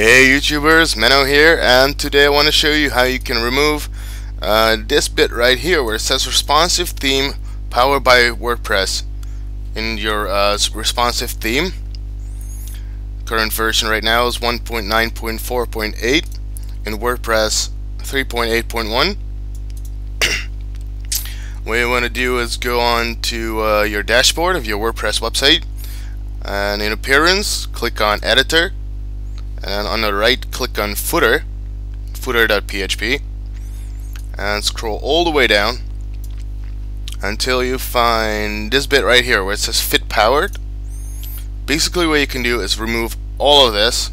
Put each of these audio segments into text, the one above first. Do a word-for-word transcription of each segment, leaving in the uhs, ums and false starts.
Hey YouTubers, Menno here, and today I want to show you how you can remove uh, this bit right here where it says responsive theme powered by WordPress in your uh, responsive theme. Current version right now is one point nine point four point eight in WordPress three point eight point one. What you want to do is go on to uh, your dashboard of your WordPress website, and in appearance click on editor. And on the right, click on footer, footer.php, and scroll all the way down until you find this bit right here where it says fit powered. Basically what you can do is remove all of this,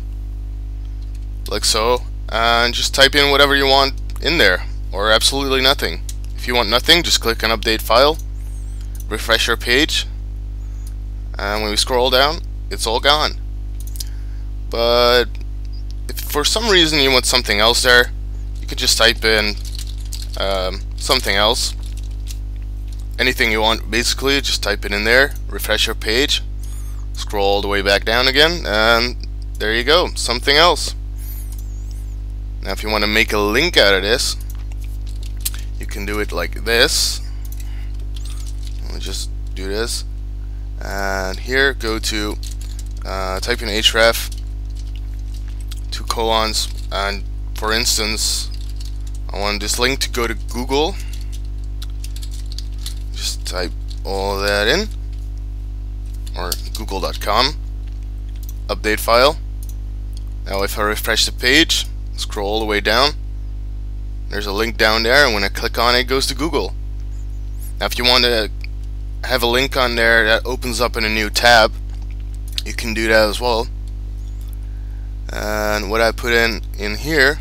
like so, and just type in whatever you want in there, or absolutely nothing. If you want nothing, just click on update file, refresh your page, and when we scroll down, it's all gone. But if for some reason you want something else there, you can just type in um, something else, anything you want. Basically just type it in there, refresh your page, scroll all the way back down again, and there you go, something else. Now if you want to make a link out of this, you can do it like this. Let me just do this, and here go to uh, type in href, two colons, and for instance I want this link to go to Google. Just type all that in, or google dot com, update file. Now if I refresh the page, scroll all the way down, there's a link down there, and when I click on it, it goes to Google. Now if you want to have a link on there that opens up in a new tab, you can do that as well. And what I put in in here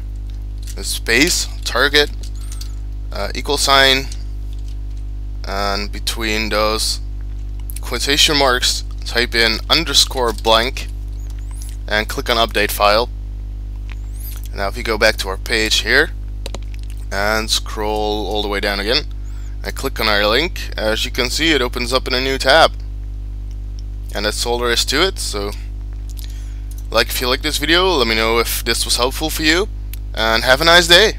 is space, target, uh, equal sign, and between those quotation marks type in underscore blank and click on update file. Now if you go back to our page here and scroll all the way down again and click on our link, as you can see it opens up in a new tab, and that's all there is to it. So like if you like this video, let me know if this was helpful for you, and have a nice day.